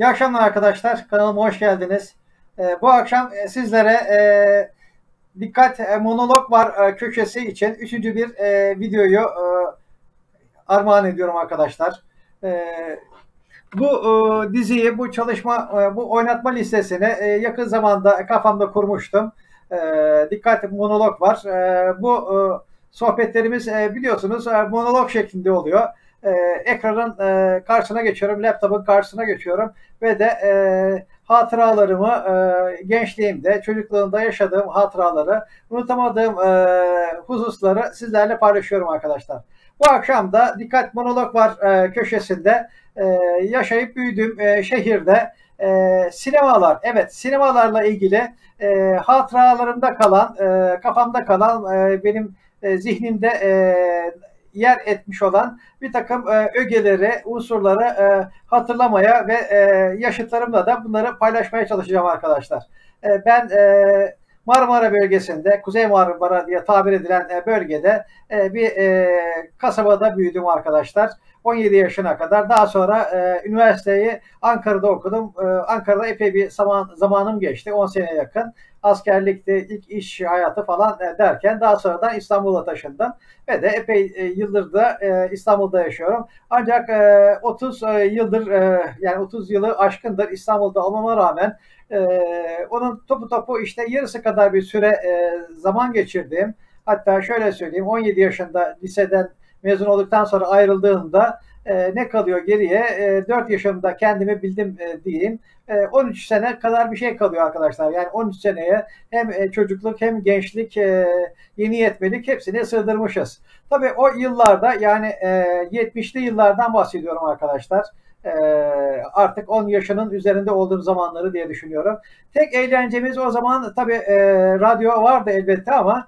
İyi akşamlar arkadaşlar. Kanalıma hoş geldiniz. Bu akşam sizlere Dikkat Monolog Var köşesi için 3. bir videoyu armağan ediyorum arkadaşlar. Bu diziyi, bu çalışma, bu oynatma listesini yakın zamanda kafamda kurmuştum. Dikkat Monolog Var. Bu sohbetlerimiz biliyorsunuz monolog şeklinde oluyor. Ekranın karşısına geçiyorum, laptopun karşısına geçiyorum ve de hatıralarımı, gençliğimde, çocukluğumda yaşadığım hatıraları, unutamadığım hususları sizlerle paylaşıyorum arkadaşlar. Bu akşam da Dikkat Monolog Var köşesinde yaşayıp büyüdüğüm şehirde sinemalar, evet sinemalarla ilgili hatıralarımda kalan, kafamda kalan, benim zihnimde yer etmiş olan bir takım ögeleri, unsurları hatırlamaya ve yaşıtlarımla da bunları paylaşmaya çalışacağım arkadaşlar. Ben Marmara Bölgesi'nde, Kuzey Marmara diye tabir edilen bölgede bir kasabada büyüdüm arkadaşlar. 17 yaşına kadar. Daha sonra üniversiteyi Ankara'da okudum. Ankara'da epey bir zamanım geçti. 10 sene yakın. Askerlikte ilk iş hayatı falan derken daha sonra da İstanbul'a taşındım. Ve de epey yıldır da İstanbul'da yaşıyorum. Ancak 30 yıldır yani 30 yılı aşkındır İstanbul'da olmama rağmen onun topu işte yarısı kadar bir süre zaman geçirdiğim, hatta şöyle söyleyeyim, 17 yaşında liseden mezun olduktan sonra ayrıldığımda ne kalıyor geriye? 4 yaşımda kendimi bildim diyeyim. 13 sene kadar bir şey kalıyor arkadaşlar. Yani 13 seneye hem çocukluk hem gençlik, yeni yetmelik hepsini sığdırmışız. Tabii o yıllarda, yani 70'li yıllardan bahsediyorum arkadaşlar. Artık 10 yaşının üzerinde olduğum zamanları diye düşünüyorum. Tek eğlencemiz o zaman tabii radyo vardı elbette ama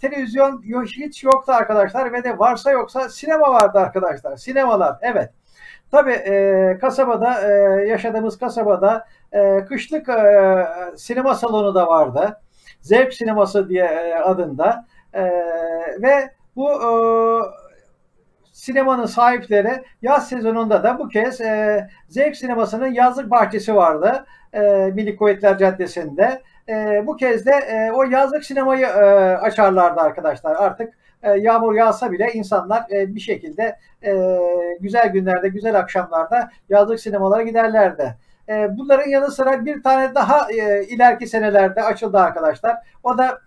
televizyon hiç yoktu arkadaşlar ve de varsa yoksa sinema vardı arkadaşlar. Sinemalar, evet. Tabii kasabada, yaşadığımız kasabada kışlık sinema salonu da vardı. Zevk Sineması diye adında ve bu sinemanın sahipleri yaz sezonunda da bu kez Zevk Sineması'nın yazlık bahçesi vardı Milli Kuvvetler Caddesi'nde. Bu kez de o yazlık sinemayı açarlardı arkadaşlar. Artık yağmur yağsa bile insanlar bir şekilde güzel günlerde, güzel akşamlarda yazlık sinemalara giderlerdi. Bunların yanı sıra bir tane daha ileriki senelerde açıldı arkadaşlar. O da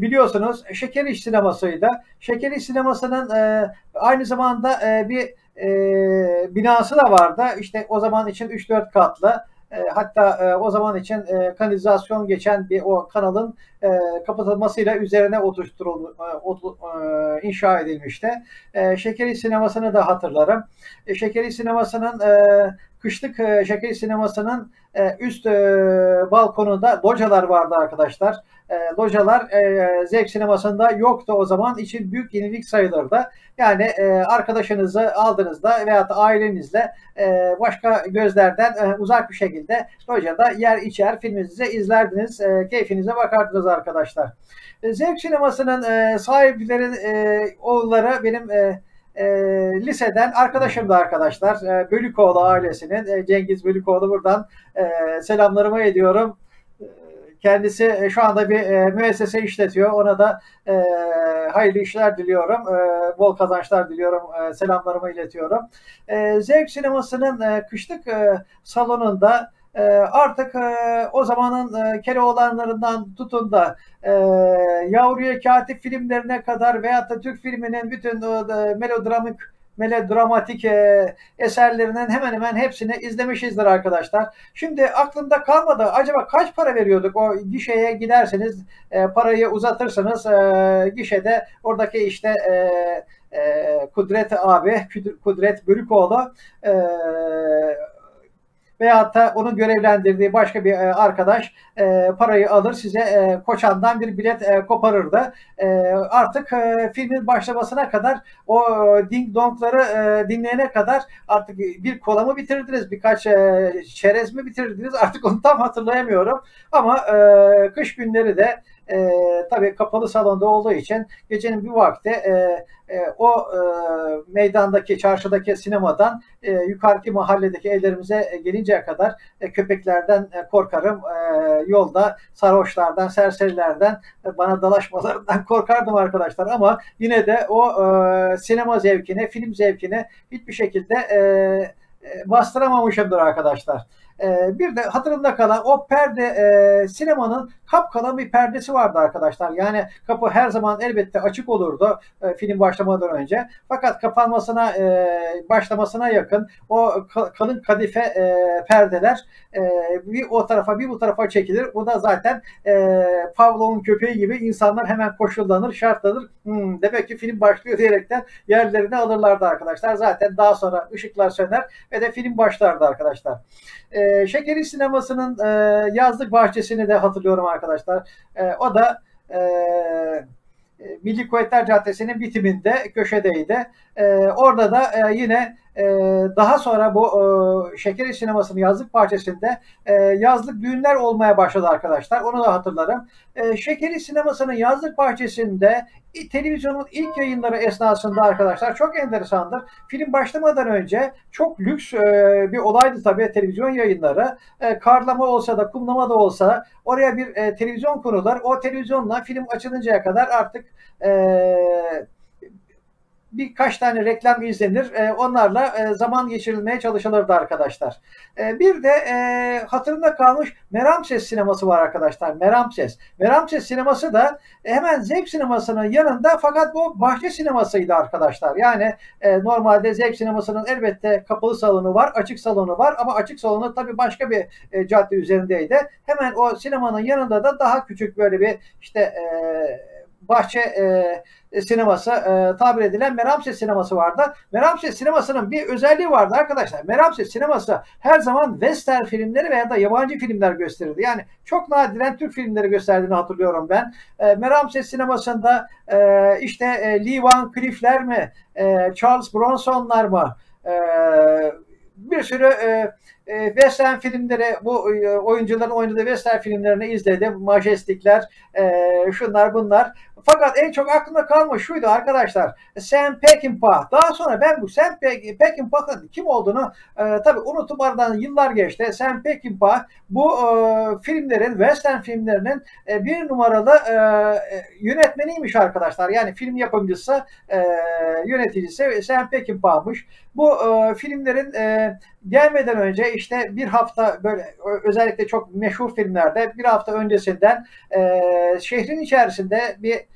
biliyorsunuz Şeker İş Sineması'ydı. Şeker İş Sineması'nın aynı zamanda bir binası da vardı. İşte o zaman için 3-4 katlı. Hatta o zaman için kanalizasyon geçen bir o kanalın kapatılmasıyla üzerine inşa edilmişti. Şeker İş Sineması'nı da hatırlarım. Şeker İş Sineması'nın kışlık Şeker İş Sineması'nın üst balkonunda localar vardı arkadaşlar. Localar Zevk Sineması'nda yoktu o zaman için, büyük yenilik sayılırdı. Yani arkadaşınızı aldığınızda veyahut ailenizle başka gözlerden uzak bir şekilde locada yer içer, filminizi izlerdiniz, keyfinize bakardınız arkadaşlar. Zevk Sineması'nın sahipleri oğulları benim liseden arkadaşımdı arkadaşlar. Bölükoğlu ailesinin, Cengiz Bölükoğlu, buradan selamlarımı ediyorum. Kendisi şu anda bir müessese işletiyor. Ona da hayırlı işler diliyorum. Bol kazançlar diliyorum. Selamlarımı iletiyorum. Zevk Sineması'nın kışlık salonunda artık o zamanın Keloğlanlarından tutun da Yavru ile Katip filmlerine kadar veyahut da Türk filminin bütün melodramatik eserlerinin hemen hemen hepsini izlemişizdir arkadaşlar. Şimdi aklımda kalmadı. Acaba kaç para veriyorduk? O gişeye giderseniz parayı uzatırsanız gişede oradaki işte Kudret abi, Kudret Büyükoğlu veyahut da onu görevlendirdiği başka bir arkadaş parayı alır, size Koçan'dan bir bilet koparırdı. Artık filmin başlamasına kadar o ding dongları dinleyene kadar artık bir kola mı bitirdiniz, birkaç çerez mi bitirdiniz, artık onu tam hatırlayamıyorum. Ama kış günleri de Tabii kapalı salonda olduğu için gecenin bir vakti o meydandaki, çarşıdaki sinemadan yukarıki mahalledeki evlerimize gelinceye kadar köpeklerden korkarım. Yolda sarhoşlardan, serserilerden, bana dalaşmalarından korkardım arkadaşlar. Ama yine de o sinema zevkini, film zevkini hiçbir şekilde bastıramamışımdır arkadaşlar. Bir de hatırımda kalan o perde, sinemanın kapkalan bir perdesi vardı arkadaşlar. Yani kapı her zaman elbette açık olurdu film başlamadan önce. Fakat kapanmasına, başlamasına yakın o kalın kadife perdeler bir o tarafa bir bu tarafa çekilir. Bu da zaten Pavlov'un köpeği gibi insanlar hemen koşullanır, şartlanır. Demek ki film başlıyor diyerekten yerlerini alırlardı arkadaşlar. Zaten daha sonra ışıklar söner ve de film başlardı arkadaşlar. Şeker İş Sineması'nın yazlık bahçesini de hatırlıyorum arkadaşlar. O da Milli Kuvvetler Caddesi'nin bitiminde köşedeydi. Orada da yine daha sonra bu Şeker İş Sineması'nın yazlık bahçesinde yazlık düğünler olmaya başladı arkadaşlar. Onu da hatırlarım. Şeker İş Sineması'nın yazlık bahçesinde televizyonun ilk yayınları esnasında arkadaşlar çok enteresandır. Film başlamadan önce çok lüks bir olaydı tabii televizyon yayınları. Karlama olsa da kumlama da olsa oraya bir televizyon kurulur. O televizyonla film açılıncaya kadar artık birkaç tane reklam izlenir. Onlarla zaman geçirilmeye çalışılırdı arkadaşlar. Bir de hatırımda kalmış Meram-SES Sineması var arkadaşlar. Meram-SES. Meram-SES Sineması da hemen Zevk Sineması'nın yanında, fakat bu bahçe sinemasıydı arkadaşlar. Yani normalde Zevk Sineması'nın elbette kapalı salonu var, açık salonu var ama açık salonu tabii başka bir cadde üzerindeydi. Hemen o sinemanın yanında da daha küçük böyle bir işte bahçe sineması tabir edilen Meram-SES Sineması vardı. Meram-SES Sineması'nın bir özelliği vardı arkadaşlar. Meram-SES Sineması her zaman western filmleri veya da yabancı filmler gösterirdi. Yani çok nadiren Türk filmleri gösterdiğini hatırlıyorum ben. Meram-SES Sineması'nda işte Lee Van Cleef'ler mi, Charles Bronson'lar mı, bir sürü western filmleri, bu oyuncuların oynadığı western filmlerini izledim. Majestikler, şunlar bunlar. Fakat en çok aklımda kalmış şuydu arkadaşlar. Sam Peckinpah. Daha sonra ben bu Sam Peckinpah'ın kim olduğunu tabii unutup aradan yıllar geçti. Sam Peckinpah bu filmlerin, western filmlerinin bir numaralı yönetmeniymiş arkadaşlar. Yani film yapımcısı, yöneticisi Sam Peckinpah'mış. Bu filmlerin gelmeden önce işte bir hafta, böyle özellikle çok meşhur filmlerde bir hafta öncesinden şehrin içerisinde bir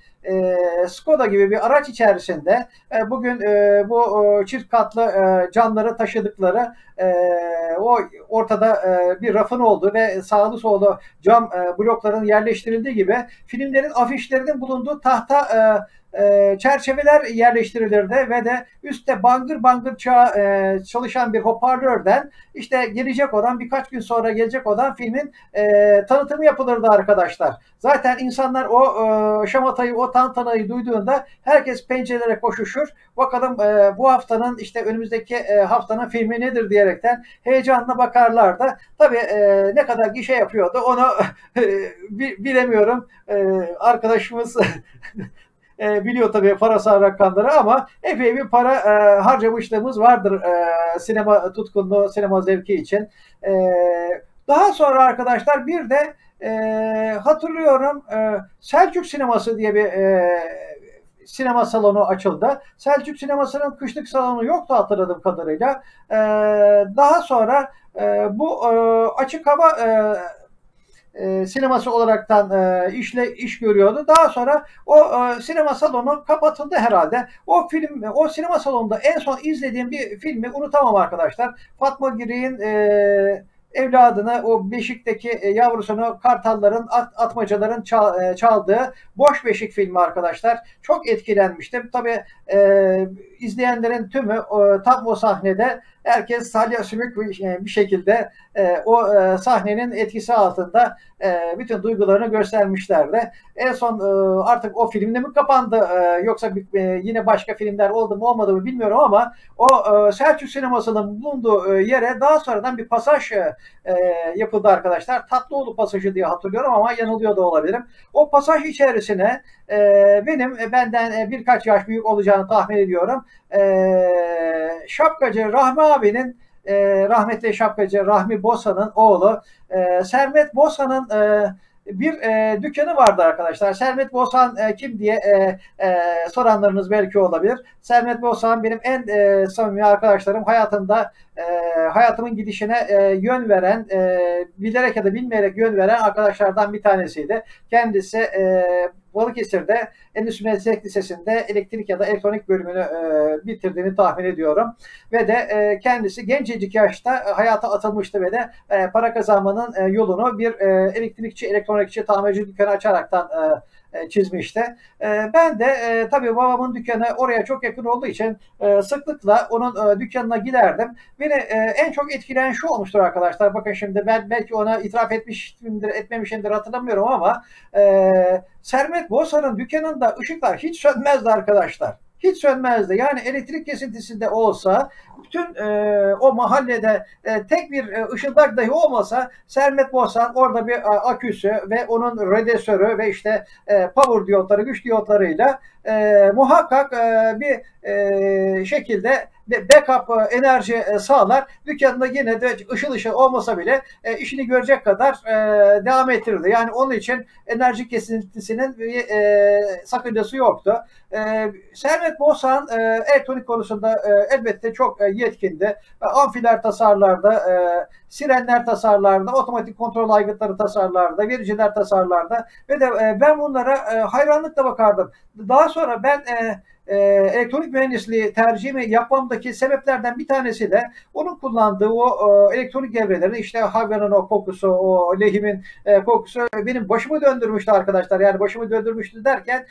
Skoda gibi bir araç içerisinde bugün bu çift katlı camları taşıdıkları o ortada bir rafın olduğu ve sağlı sollu cam blokların yerleştirildiği gibi filmlerin afişlerinin bulunduğu tahta çerçeveler yerleştirilirdi ve de üstte bangır bangır çalışan bir hoparlörden işte gelecek olan, birkaç gün sonra gelecek olan filmin tanıtımı yapılırdı arkadaşlar. Zaten insanlar o şamatayı, o tantanayı duyduğunda herkes pencerelere koşuşur. Bakalım bu haftanın, işte önümüzdeki haftanın filmi nedir diyerekten heyecanla bakarlardı. Tabii ne kadar gişe yapıyordu onu bilemiyorum. Arkadaşımız biliyor tabii parasal rakamları ama epey bir para harcamışlığımız vardır sinema tutkunluğu, sinema zevki için. Daha sonra arkadaşlar bir de hatırlıyorum Selçuk Sineması diye bir sinema salonu açıldı. Selçuk Sineması'nın kışlık salonu yoktu hatırladığım kadarıyla. Daha sonra bu açık hava sineması olaraktan iş görüyordu. Daha sonra o sinema salonu kapatıldı herhalde. O sinema salonunda en son izlediğim bir filmi unutamam arkadaşlar. Fatma Girey'in evladını, o beşikteki yavrusunu kartalların, atmacaların çaldığı Boş Beşik filmi arkadaşlar. Çok etkilenmiştim. Tabii izleyenlerin tümü tam o sahnede herkes salya sümük bir şekilde o sahnenin etkisi altında bütün duygularını göstermişlerdi. En son artık o filmde mi kapandı yoksa yine başka filmler oldu mu olmadı mı bilmiyorum ama o Selçuk Sineması'nın bulunduğu yere daha sonradan bir pasaj yapıldı arkadaşlar. Tatlıoğlu Pasajı diye hatırlıyorum ama yanılıyor da olabilirim. O pasaj içerisine benden birkaç yaş büyük olacağını tahmin ediyorum. Şapkacı Rahmi abinin, rahmetli şapkacı Rahmi Bosan'ın oğlu Servet Bosan'ın bir dükkanı vardı arkadaşlar. Servet Bosan kim diye soranlarınız belki olabilir. Servet Bosan benim en samimi arkadaşlarım, hayatımda hayatımın gidişine yön veren, bilerek ya da bilmeyerek yön veren arkadaşlardan bir tanesiydi. Kendisi Balıkesir'de Endüstri Meslek Lisesi'nde elektrik ya da elektronik bölümünü bitirdiğini tahmin ediyorum. Ve de kendisi gencecik yaşta hayata atılmıştı ve de para kazanmanın yolunu bir elektrikçi, elektronikçi, tamirci dükkanı açaraktan çizmişti. Ben de tabii babamın dükkanı oraya çok yakın olduğu için sıklıkla onun dükkanına giderdim. Beni en çok etkileyen şu olmuştur arkadaşlar. Bakın şimdi ben belki ona itiraf etmişimdir, etmemişimdir hatırlamıyorum ama Servet Bosan'ın dükkanında ışıklar hiç sönmezdi arkadaşlar. Hiç sönmezdi. Yani elektrik kesintisinde olsa, bütün o mahallede tek bir ışıldak dahi olmasa Servet Bosan orada bir aküsü ve onun radyatörü ve işte power diyotları, güç diyotlarıyla muhakkak bir şekilde backup enerji sağlar. Dükkanında yine de ışıl ışıl olmasa bile işini görecek kadar devam ettirirdi. Yani onun için enerji kesintisinin bir sakıncası yoktu. Servet Bosan elektronik konusunda elbette çok yetkindi. Amfiler tasarlarda, sirenler tasarlarda, otomatik kontrol aygıtları tasarlarda, vericiler tasarlarda ve de ben bunlara hayranlıkla bakardım. Daha sonra ben elektronik mühendisliği tercihimi yapmamdaki sebeplerden bir tanesi de onun kullandığı o elektronik evrelerin, işte havyanın o kokusu, o lehimin kokusu benim başımı döndürmüştü arkadaşlar. Yani başımı döndürmüştü derken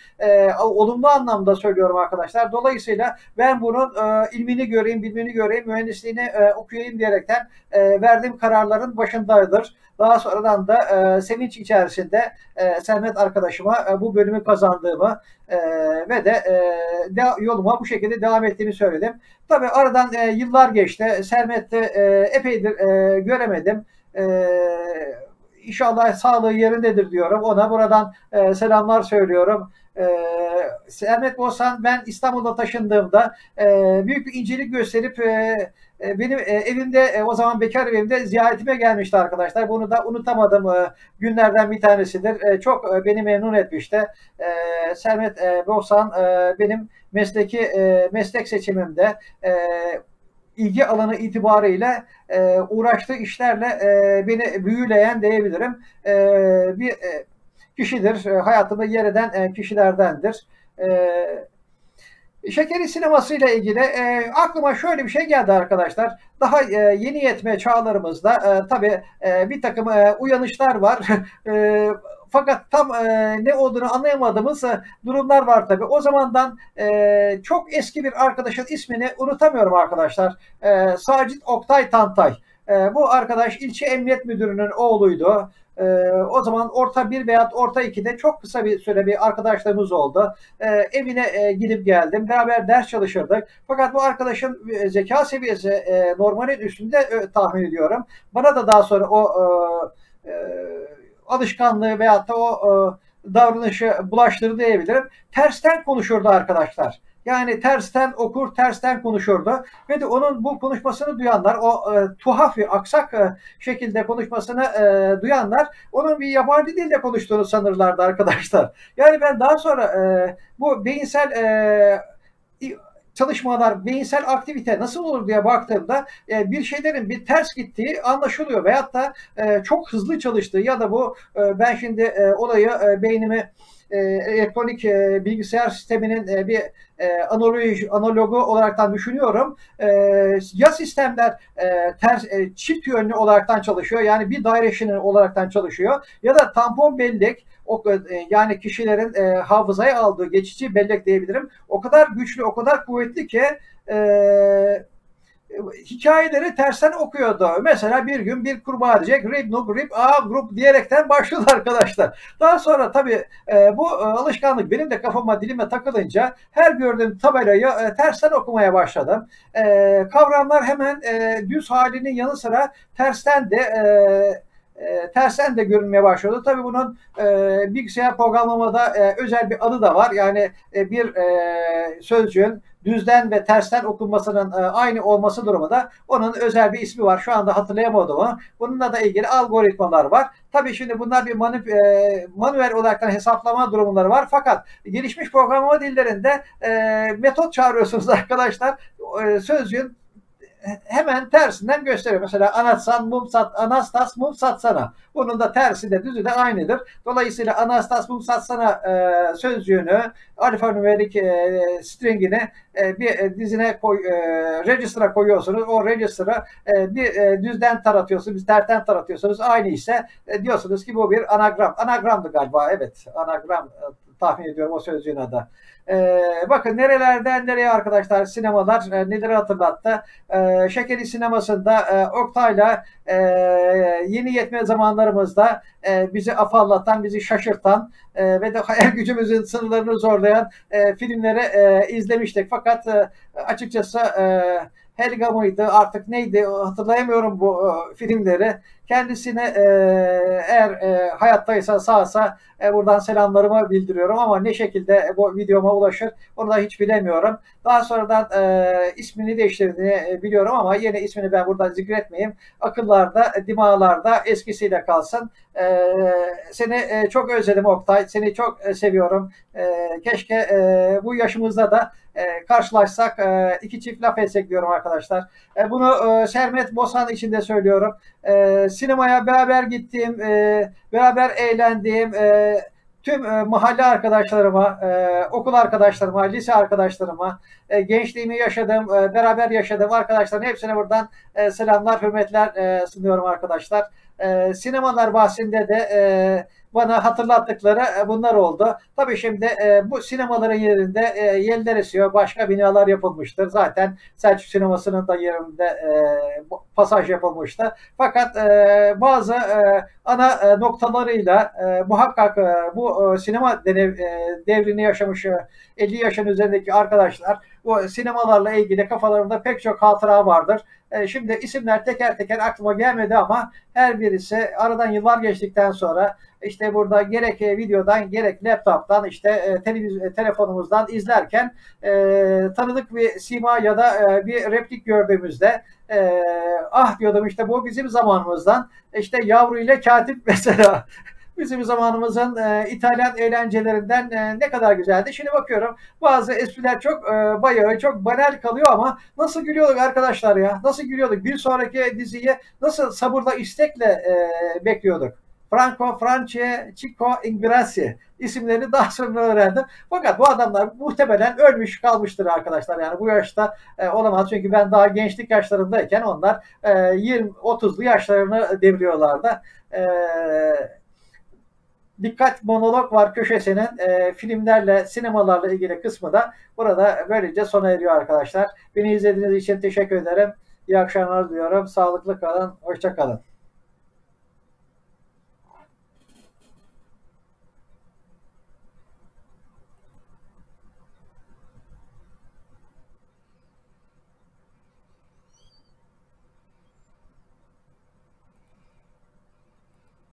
olumlu anlamda söylüyorum arkadaşlar. Dolayısıyla ben bunun ilmini göreyim, bilmini göreyim, mühendisliğini okuyayım diyerekten verdiğim kararların başındadır. Daha sonradan da sevinç içerisinde Servet arkadaşıma bu bölümü kazandığımı ve de yoluma bu şekilde devam ettiğimi söyledim. Tabii aradan yıllar geçti. Sermet'i epeydir göremedim. İnşallah sağlığı yerindedir diyorum. Ona buradan selamlar söylüyorum. Servet Bosan, ben İstanbul'a taşındığımda büyük bir incelik gösterip benim evimde, o zaman bekar evimde ziyaretime gelmişti arkadaşlar. Bunu da unutamadığım günlerden bir tanesidir. Çok beni memnun etmişti. Servet Bosan benim meslek seçimimde ilgi alanı itibariyle uğraştığı işlerle beni büyüleyen diyebilirim. Bir kişidir. Hayatımda yer eden kişilerdendir. Şeker İş Sineması ile ilgili aklıma şöyle bir şey geldi arkadaşlar. Daha yeni yetme çağlarımızda tabii bir takım uyanışlar var. Fakat tam ne olduğunu anlayamadığımız durumlar var tabii. O zamandan çok eski bir arkadaşın ismini unutamıyorum arkadaşlar. Sacit Oktay Tantay. Bu arkadaş ilçe emniyet müdürünün oğluydu. O zaman orta 1 veya orta 2'de çok kısa bir süre bir arkadaşlığımız oldu. Evine gidip geldim. Beraber ders çalışırdık. Fakat bu arkadaşın zeka seviyesi normalin üstünde tahmin ediyorum. Bana da daha sonra o alışkanlığı veyahut da o davranışı bulaştırdı diyebilirim. Tersten konuşurdu arkadaşlar. Yani tersten okur, tersten konuşurdu. Ve de onun bu konuşmasını duyanlar, o tuhaf bir aksak şekilde konuşmasını duyanlar, onun bir yabancı dilde konuştuğunu sanırlardı arkadaşlar. Yani ben daha sonra bu beyinsel çalışmalar, beyinsel aktivite nasıl olur diye baktığımda bir şeylerin bir ters gittiği anlaşılıyor. Veyahut da çok hızlı çalıştığı ya da bu ben şimdi olayı beynimi elektronik bilgisayar sisteminin bir analogu olaraktan düşünüyorum. Ya sistemler çift yönlü olaraktan çalışıyor, yani bir directional olaraktan çalışıyor, ya da tampon bellek, yani kişilerin hafızaya aldığı geçici bellek diyebilirim. O kadar güçlü, o kadar kuvvetli ki hikayeleri tersten okuyordu. Mesela bir gün bir kurbağa diyecek, rib nub rib a grup diyerekten başlıyordu arkadaşlar. Daha sonra tabii bu alışkanlık benim de kafama, dilime takılınca her gördüğüm tabelayı tersten okumaya başladım. Kavramlar hemen düz halinin yanı sıra tersten de görünmeye başladı. Tabii bunun bilgisayar programlamada özel bir adı da var. Yani bir sözcüğün düzden ve tersten okunmasının aynı olması durumunda onun özel bir ismi var. Şu anda hatırlayamadım ama bununla da ilgili algoritmalar var. Tabii şimdi bunlar bir manuel olarak hesaplama durumları var. Fakat gelişmiş programlama dillerinde metot çağırıyorsunuz arkadaşlar. Sözcüğün hemen tersinden gösteriyor. Mesela anatsan mum sat, anastas mum satsana. Bunun da tersi de düzü de aynıdır. Dolayısıyla anastas mum satsana sözcüğünü, alfanümerik stringini bir dizine register'a koyuyorsunuz. O register'ı bir düzden taratıyorsunuz, bir tersten taratıyorsunuz. Aynı ise diyorsunuz ki bu bir anagram. Anagramdı galiba. Evet, anagram tahmin ediyorum o sözcüğün adı. Bakın nerelerden nereye arkadaşlar sinemalar neleri hatırlattı. Şeker İş Sineması'nda Oktay'la yeni yetme zamanlarımızda bizi afallatan, bizi şaşırtan ve de hayal gücümüzün sınırlarını zorlayan filmleri izlemiştik. Fakat açıkçası Helga mıydı artık neydi hatırlayamıyorum bu filmleri. Kendisine eğer hayattaysa, sağsa buradan selamlarımı bildiriyorum ama ne şekilde bu videoma ulaşır onu da hiç bilemiyorum. Daha sonradan ismini değiştirdiğini biliyorum ama yeni ismini ben buradan zikretmeyeyim. Akıllarda, dimağlarda eskisiyle kalsın. Seni çok özledim Oktay, seni çok seviyorum. Keşke bu yaşımızda da karşılaşsak, iki çift laf etsek diyorum arkadaşlar. Bunu Servet Bosan için de söylüyorum. Sinemaya beraber gittiğim, beraber eğlendiğim tüm mahalle arkadaşlarıma, okul arkadaşlarıma, lise arkadaşlarıma, gençliğimi yaşadığım, beraber yaşadığım arkadaşların hepsine buradan selamlar, hürmetler sunuyorum arkadaşlar. Sinemalar bahsinde de bana hatırlattıkları bunlar oldu. Tabii şimdi bu sinemaların yerinde yeller esiyor. Başka binalar yapılmıştır. Zaten Selçuk Sineması'nın da yerinde pasaj yapılmıştı. Fakat bazı ana noktalarıyla muhakkak bu sinema devrini yaşamış 50 yaşın üzerindeki arkadaşlar bu sinemalarla ilgili kafalarında pek çok hatıra vardır. Şimdi isimler teker teker aklıma gelmedi ama her birisi aradan yıllar geçtikten sonra işte burada gerek videodan gerek laptop'tan işte telefonumuzdan izlerken tanıdık bir sima ya da bir replik gördüğümüzde ah diyordum işte bu bizim zamanımızdan, işte Yavru ile Katip mesela. Bizim zamanımızın İtalyan eğlencelerinden ne kadar güzeldi. Şimdi bakıyorum bazı espriler çok bayağı, çok banal kalıyor ama nasıl gülüyorduk arkadaşlar ya. Nasıl gülüyorduk. Bir sonraki diziyi nasıl sabırla, istekle bekliyorduk. Franco, France, Chico, Ingrassi isimlerini daha sonra öğrendim. Fakat bu adamlar muhtemelen ölmüş kalmıştır arkadaşlar. Yani bu yaşta olamaz. Çünkü ben daha gençlik yaşlarındayken onlar 20-30'lu yaşlarını deviriyorlardı. Dikkat Monolog Var köşesinin filmlerle, sinemalarla ilgili kısmı da burada böylece sona eriyor arkadaşlar. Beni izlediğiniz için teşekkür ederim. İyi akşamlar diliyorum. Sağlıklı kalın. Hoşça kalın.